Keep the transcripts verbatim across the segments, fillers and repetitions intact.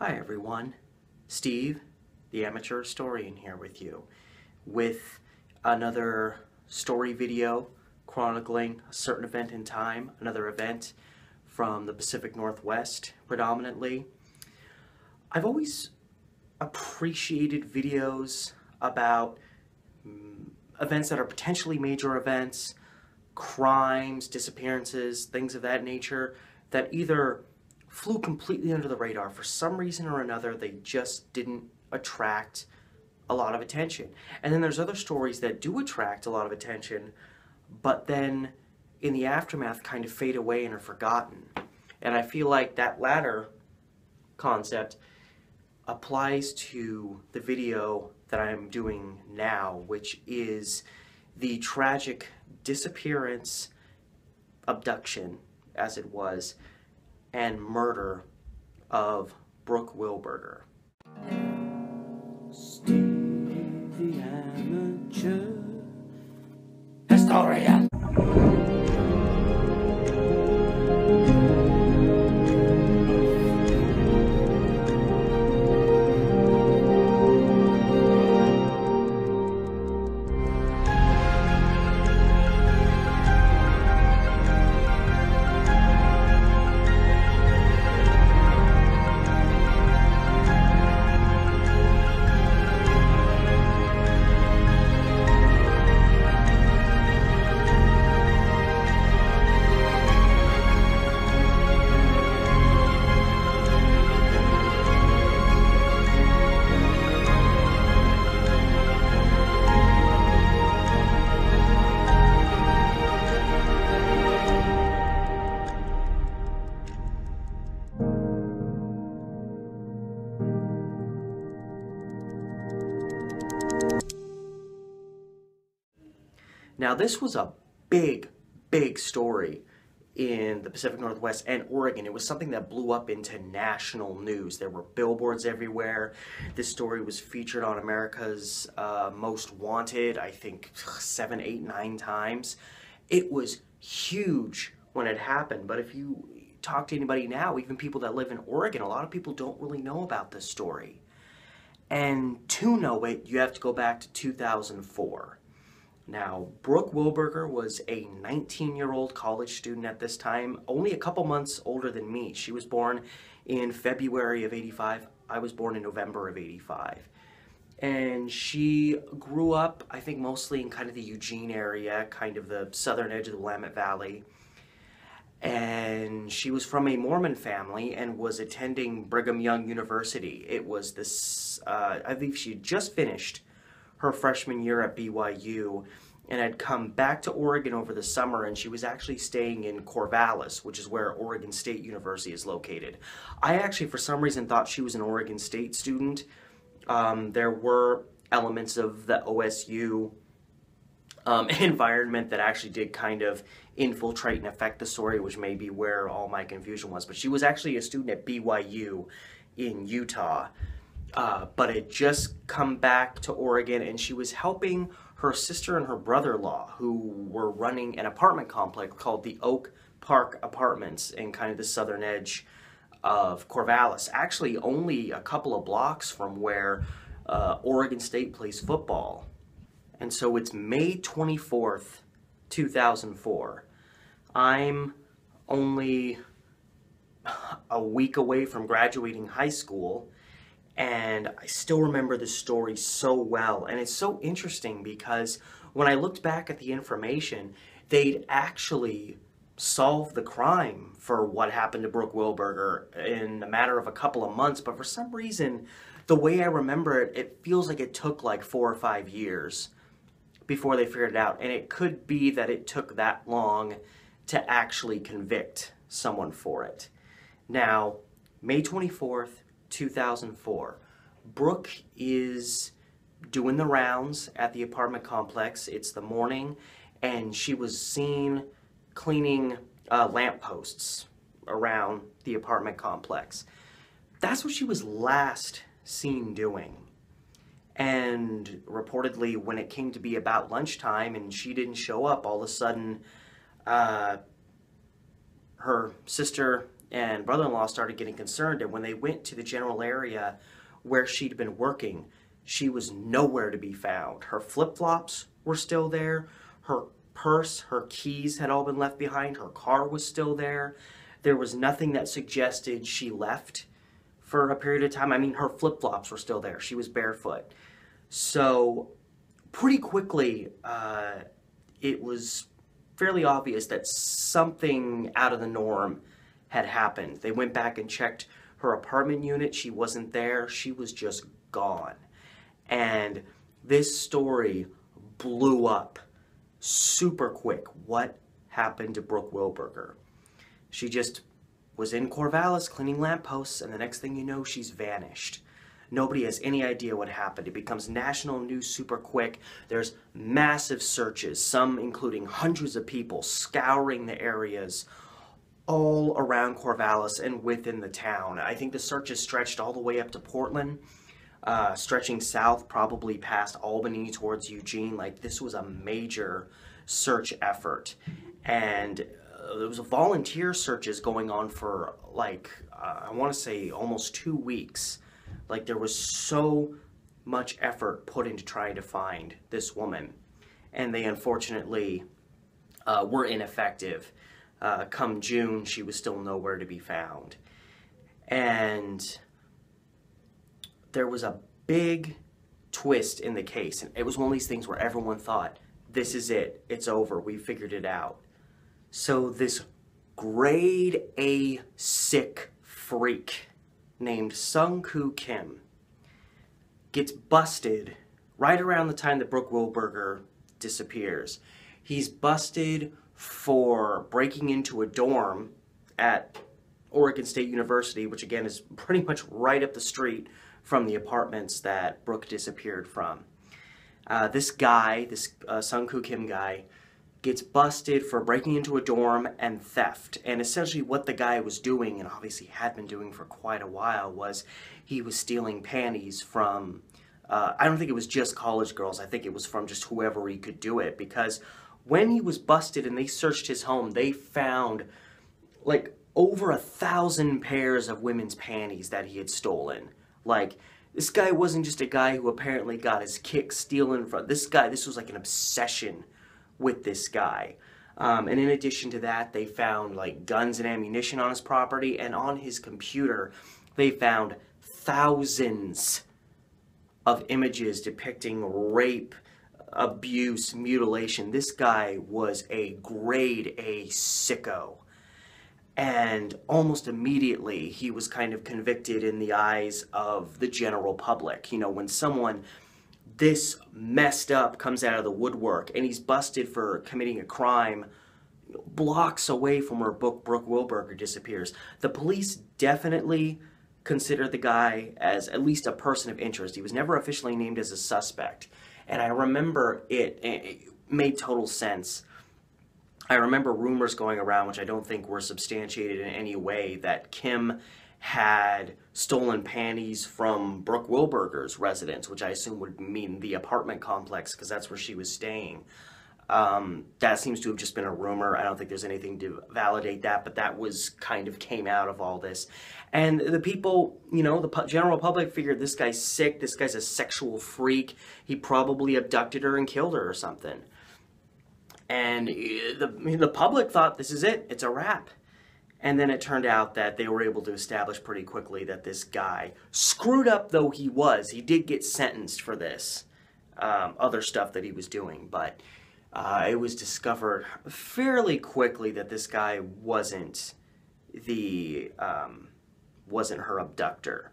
Hi everyone, Steve the Amateur Historian here with you with another story video chronicling a certain event in time, another event from the Pacific Northwest predominantly. I've always appreciated videos about um, events that are potentially major events, crimes, disappearances, things of that nature that either flew completely under the radar. For some reason or another, they just didn't attract a lot of attention. And then there's other stories that do attract a lot of attention, but then in the aftermath kind of fade away and are forgotten. And I feel like that latter concept applies to the video that I'm doing now, which is the tragic disappearance, abduction, as it was, and murder of Brooke Wilberger. Steve the Amateur Historian. Now this was a big, big story in the Pacific Northwest and Oregon. It was something that blew up into national news. There were billboards everywhere. This story was featured on America's uh, Most Wanted, I think seven, eight, nine times. It was huge when it happened, but if you talk to anybody now, even people that live in Oregon, a lot of people don't really know about this story. And to know it, you have to go back to two thousand four. Now, Brooke Wilberger was a nineteen-year-old college student at this time, only a couple months older than me. She was born in February of eighty-five. I was born in November of eighty-five. And she grew up, I think, mostly in kind of the Eugene area, kind of the southern edge of the Willamette Valley. And she was from a Mormon family and was attending Brigham Young University. It was this, uh, I believe she had just finished her freshman year at B Y U and had come back to Oregon over the summer, and she was actually staying in Corvallis, which is where Oregon State University is located. I actually, for some reason, thought she was an Oregon State student. Um, there were elements of the O S U um, environment that actually did kind of infiltrate and affect the story, which may be where all my confusion was. But she was actually a student at B Y U in Utah. Uh, but had just come back to Oregon, and she was helping her sister and her brother-in-law, who were running an apartment complex called the Oak Park Apartments in kind of the southern edge of Corvallis, actually only a couple of blocks from where uh, Oregon State plays football. And so it's May twenty-fourth, two thousand four. I'm only a week away from graduating high school, and I still remember this story so well. And it's so interesting because when I looked back at the information, they'd actually solved the crime for what happened to Brooke Wilberger in a matter of a couple of months. But for some reason, the way I remember it, it feels like it took like four or five years before they figured it out. And it could be that it took that long to actually convict someone for it. Now, May twenty-fourth, two thousand four. Brooke is doing the rounds at the apartment complex. It's the morning, and she was seen cleaning uh, lampposts around the apartment complex. That's what she was last seen doing. And reportedly, when it came to be about lunchtime and she didn't show up, all of a sudden, uh, her sister and brother-in-law started getting concerned, and when they went to the general area where she'd been working, she was nowhere to be found. Her flip-flops were still there, her purse, her keys had all been left behind, her car was still there. There was nothing that suggested she left for a period of time. I mean, her flip-flops were still there. She was barefoot. So pretty quickly, uh, it was fairly obvious that something out of the norm had happened. They went back and checked her apartment unit. She wasn't there. She was just gone. And this story blew up super quick. What happened to Brooke Wilberger? She just was in Corvallis cleaning lampposts, and the next thing you know, she's vanished. Nobody has any idea what happened. It becomes national news super quick. There's massive searches, some including hundreds of people scouring the areas all around Corvallis and within the town. I think the searches stretched all the way up to Portland, uh, stretching south probably past Albany towards Eugene. Like, this was a major search effort. And there was volunteer searches going on for, like, uh, I want to say almost two weeks. Like, there was so much effort put into trying to find this woman. And they, unfortunately, uh, were ineffective. Uh, come June, she was still nowhere to be found. And there was a big twist in the case. And it was one of these things where everyone thought, this is it. It's over. We figured it out. So this grade A sick freak named Sung Koo Kim gets busted right around the time that Brooke Wilberger disappears. He's busted for breaking into a dorm at Oregon State University, which again is pretty much right up the street from the apartments that Brooke disappeared from. Uh, this guy, this uh, Sung Koo Kim guy, gets busted for breaking into a dorm and theft. And essentially what the guy was doing, and obviously had been doing for quite a while, was he was stealing panties from, uh, I don't think it was just college girls, I think it was from just whoever he could do it, because when he was busted and they searched his home, they found like over a thousand pairs of women's panties that he had stolen. Like, this guy wasn't just a guy who apparently got his kick stealing from, this guy, this was like an obsession with this guy. Um, and in addition to that, they found like guns and ammunition on his property, and on his computer they found thousands of images depicting rape, abuse, mutilation. This guy was a grade A sicko. And almost immediately he was kind of convicted in the eyes of the general public. You know, when someone this messed up comes out of the woodwork and he's busted for committing a crime blocks away from where Brooke Wilberger disappears, the police definitely considered the guy as at least a person of interest. He was never officially named as a suspect. And I remember it, it made total sense. I remember rumors going around, which I don't think were substantiated in any way, that Kim had stolen panties from Brooke Wilberger's residence, which I assume would mean the apartment complex, because that's where she was staying. Um, that seems to have just been a rumor. I don't think there's anything to validate that, but that was kind of came out of all this. And the people, you know, the pu- general public figured this guy's sick, this guy's a sexual freak, he probably abducted her and killed her or something. And the, the public thought, this is it, it's a wrap. And then it turned out that they were able to establish pretty quickly that this guy, screwed up though he was, he did get sentenced for this, um, other stuff that he was doing, but uh, it was discovered fairly quickly that this guy wasn't the, um, wasn't her abductor.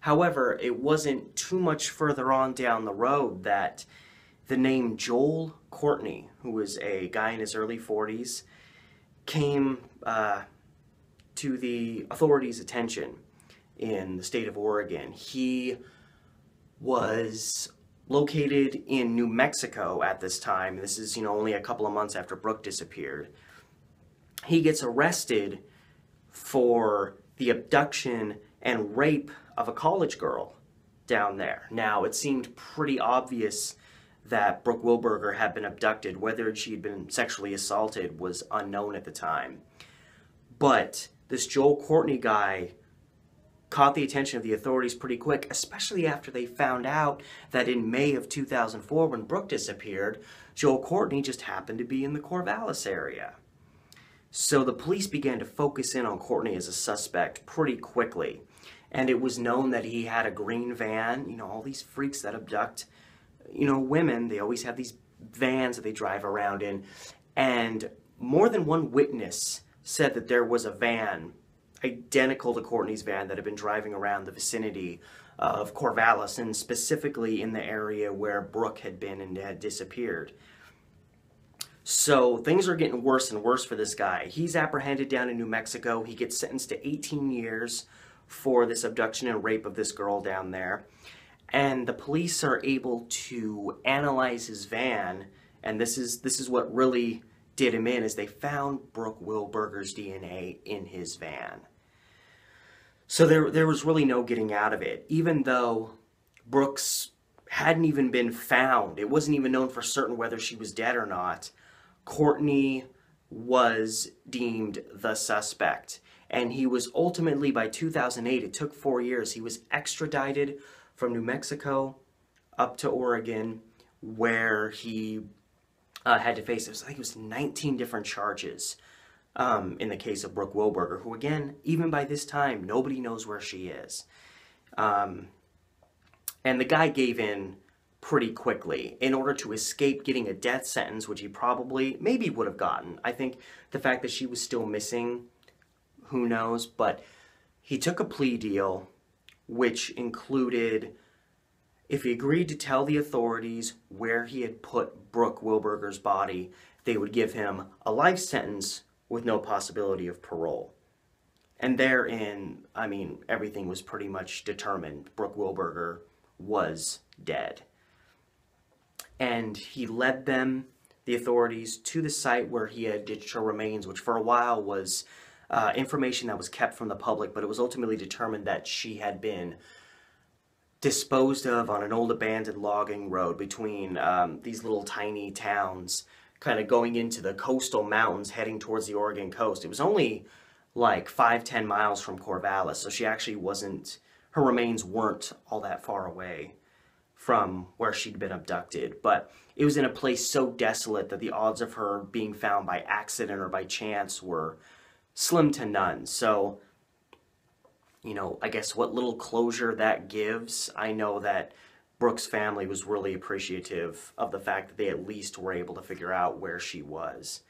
However, it wasn't too much further on down the road that the name Joel Courtney, who was a guy in his early forties, came uh, to the authorities' attention in the state of Oregon. He was located in New Mexico at this time. This is, you know, only a couple of months after Brooke disappeared. He gets arrested for the abduction and rape of a college girl down there. Now, it seemed pretty obvious that Brooke Wilberger had been abducted. Whether she had been sexually assaulted was unknown at the time. But this Joel Courtney guy caught the attention of the authorities pretty quick, especially after they found out that in May of two thousand four, when Brooke disappeared, Joel Courtney just happened to be in the Corvallis area. So the police began to focus in on Courtney as a suspect pretty quickly. And it was known that he had a green van. You know, all these freaks that abduct, you know, women, they always have these vans that they drive around in. And more than one witness said that there was a van identical to Courtney's van that had been driving around the vicinity of Corvallis, and specifically in the area where Brooke had been and had disappeared. So things are getting worse and worse for this guy. He's apprehended down in New Mexico. He gets sentenced to eighteen years for this abduction and rape of this girl down there. And the police are able to analyze his van, and this is, this is what really did him in, is they found Brooke Wilberger's D N A in his van. So there, there was really no getting out of it, even though Brooke's hadn't even been found. It wasn't even known for certain whether she was dead or not. Courtney was deemed the suspect, and he was ultimately, by two thousand eight, it took four years, he was extradited from New Mexico up to Oregon, where he Uh, had to face, it was, I think it was nineteen different charges um, in the case of Brooke Wilberger, who again, even by this time, nobody knows where she is. Um, and the guy gave in pretty quickly in order to escape getting a death sentence, which he probably, maybe would have gotten. I think the fact that she was still missing, who knows, but he took a plea deal, which included, if he agreed to tell the authorities where he had put Brooke Wilberger's body, they would give him a life sentence with no possibility of parole. And therein, I mean, everything was pretty much determined. Brooke Wilberger was dead. And he led them, the authorities, to the site where he had ditched her remains, which for a while was uh, information that was kept from the public, but it was ultimately determined that she had been disposed of on an old abandoned logging road between um, these little tiny towns, kind of going into the coastal mountains, heading towards the Oregon coast. It was only like five, ten miles from Corvallis, so she actually wasn't, her remains weren't all that far away from where she'd been abducted, but it was in a place so desolate that the odds of her being found by accident or by chance were slim to none. So, you know, I guess what little closure that gives, I know that Brooke's family was really appreciative of the fact that they at least were able to figure out where she was.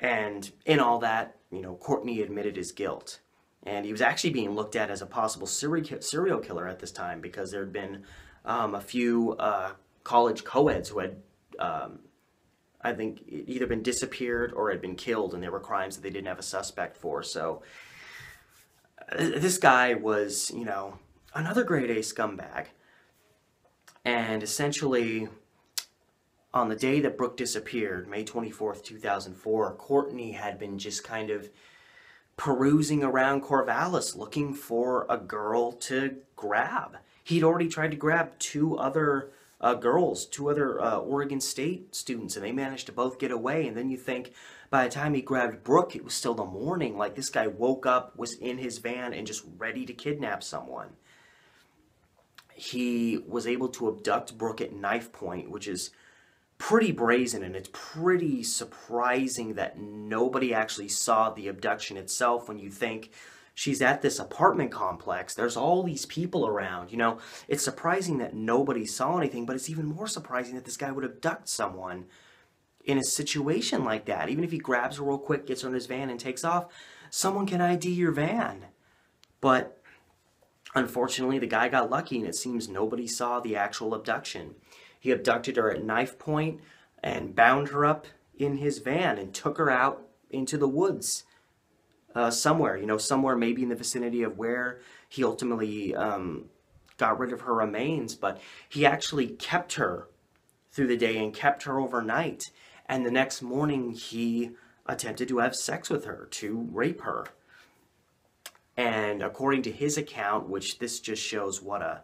And in all that, you know, Courtney admitted his guilt. And he was actually being looked at as a possible serial killer at this time, because there had been um, a few uh, college co-eds who had, um, I think, either been disappeared or had been killed, and there were crimes that they didn't have a suspect for. So this guy was, you know, another grade A scumbag. And essentially, on the day that Brooke disappeared, May twenty-fourth, two thousand four, Courtney had been just kind of perusing around Corvallis looking for a girl to grab. He'd already tried to grab two other uh, girls, two other uh, Oregon State students, and they managed to both get away. And then you think, by the time he grabbed Brooke, it was still the morning. Like, this guy woke up, was in his van, and just ready to kidnap someone. He was able to abduct Brooke at knife point, which is pretty brazen, and it's pretty surprising that nobody actually saw the abduction itself when you think she's at this apartment complex. There's all these people around, you know. It's surprising that nobody saw anything, but it's even more surprising that this guy would abduct someone in a situation like that. Even if he grabs her real quick, gets her in his van, and takes off, someone can I D your van. But unfortunately, the guy got lucky, and it seems nobody saw the actual abduction. He abducted her at knife point and bound her up in his van and took her out into the woods uh, somewhere, you know, somewhere maybe in the vicinity of where he ultimately um, got rid of her remains. But he actually kept her through the day and kept her overnight. And the next morning, he attempted to have sex with her, to rape her. And according to his account, which this just shows what a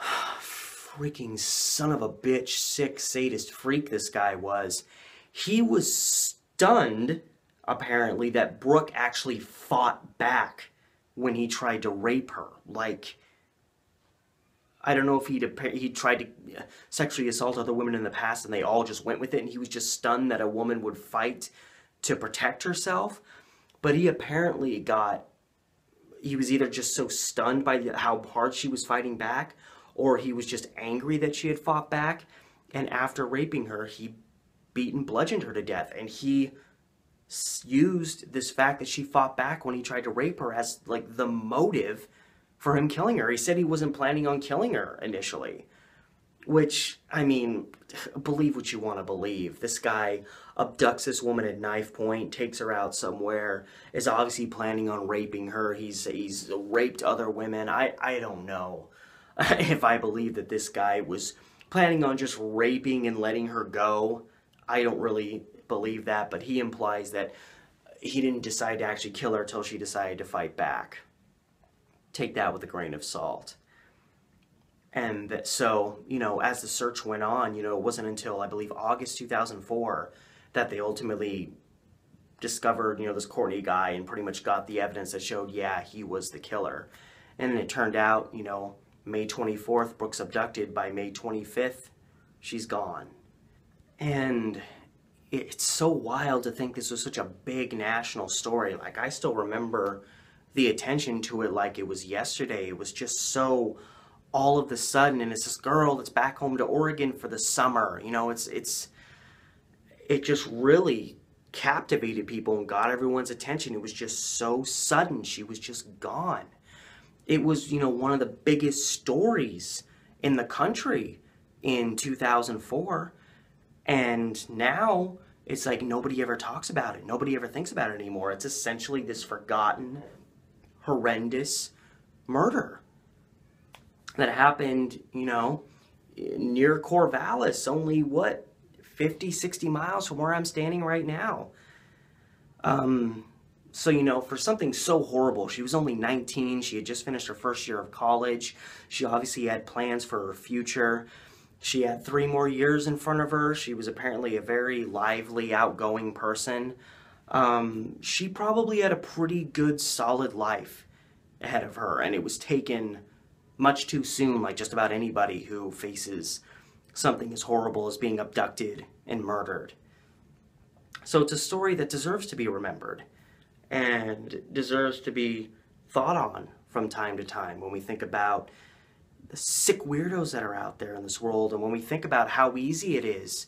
freaking son of a bitch, sick, sadist freak this guy was, he was stunned apparently, that Brooke actually fought back when he tried to rape her. Like, I don't know if he'd, he tried to sexually assault other women in the past and they all just went with it, and he was just stunned that a woman would fight to protect herself. But he apparently got, he was either just so stunned by the, how hard she was fighting back, or he was just angry that she had fought back, and after raping her, he beat and bludgeoned her to death. And he used this fact that she fought back when he tried to rape her as like the motive for him killing her. He said he wasn't planning on killing her initially, which, I mean, believe what you want to believe. This guy abducts this woman at knife point, takes her out somewhere, is obviously planning on raping her. He's, he's raped other women. I, I don't know if I believe that this guy was planning on just raping and letting her go. I don't really believe that, but he implies that he didn't decide to actually kill her until she decided to fight back. Take that with a grain of salt. And that, so, you know, as the search went on, you know, it wasn't until, I believe, August two thousand four that they ultimately discovered, you know, this Courtney guy and pretty much got the evidence that showed, yeah, he was the killer. And then it turned out, you know, May twenty-fourth, Brooke's abducted. By May twenty-fifth, she's gone. And it's so wild to think this was such a big national story. Like, I still remember the attention to it like it was yesterday. It was just so all of the sudden, and it's this girl that's back home to Oregon for the summer. You know, it's, it's, it just really captivated people and got everyone's attention. It was just so sudden. She was just gone. It was, you know, one of the biggest stories in the country in two thousand four. And now it's like nobody ever talks about it. Nobody ever thinks about it anymore. It's essentially this forgotten, horrendous murder that happened, you know, near Corvallis, only, what, fifty, sixty miles from where I'm standing right now. Um, so, you know, for something so horrible, she was only nineteen, she had just finished her first year of college, she obviously had plans for her future, she had three more years in front of her, she was apparently a very lively, outgoing person. Um, she probably had a pretty good, solid life ahead of her, and it was taken much too soon, like just about anybody who faces something as horrible as being abducted and murdered. So it's a story that deserves to be remembered and deserves to be thought on from time to time when we think about the sick weirdos that are out there in this world, and when we think about how easy it is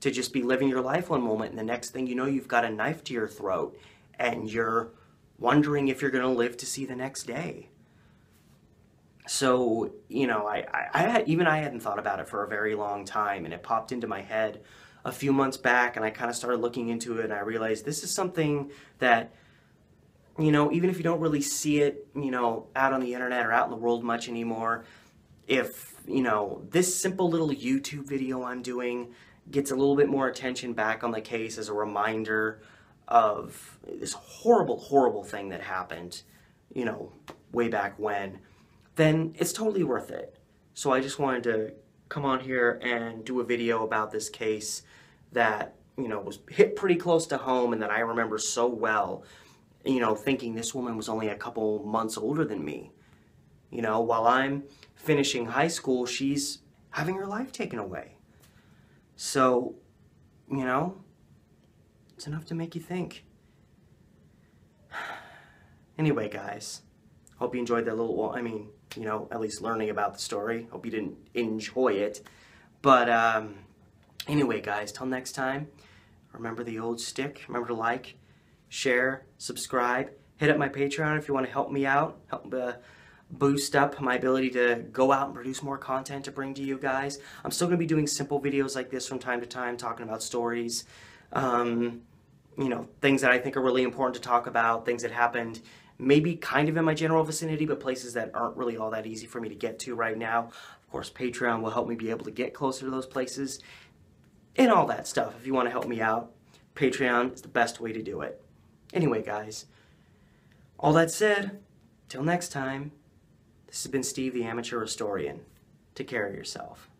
to just be living your life one moment and the next thing you know, you've got a knife to your throat and you're wondering if you're going to live to see the next day. So, you know, I, I, I had, even I hadn't thought about it for a very long time, and it popped into my head a few months back, and I kind of started looking into it, and I realized this is something that, you know, even if you don't really see it, you know, out on the internet or out in the world much anymore, if, you know, this simple little YouTube video I'm doing gets a little bit more attention back on the case as a reminder of this horrible, horrible thing that happened, you know, way back when, then it's totally worth it. So I just wanted to come on here and do a video about this case that, you know, was hit pretty close to home and that I remember so well, you know, thinking this woman was only a couple months older than me. You know, while I'm finishing high school, she's having her life taken away. So, you know, it's enough to make you think. Anyway, guys, hope you enjoyed that little, well, I mean, you know, at least learning about the story. Hope you didn't enjoy it. But um, anyway, guys, till next time, remember the old stick. Remember to like, share, subscribe. Hit up my Patreon if you want to help me out. Help uh, boost up my ability to go out and produce more content to bring to you guys. I'm still going to be doing simple videos like this from time to time, talking about stories. Um, you know, things that I think are really important to talk about. Things that happened maybe kind of in my general vicinity, but places that aren't really all that easy for me to get to right now. Of course, Patreon will help me be able to get closer to those places and all that stuff. If you want to help me out, Patreon is the best way to do it. Anyway, guys, all that said, till next time, this has been Steve the Amateur Historian. Take care of yourself.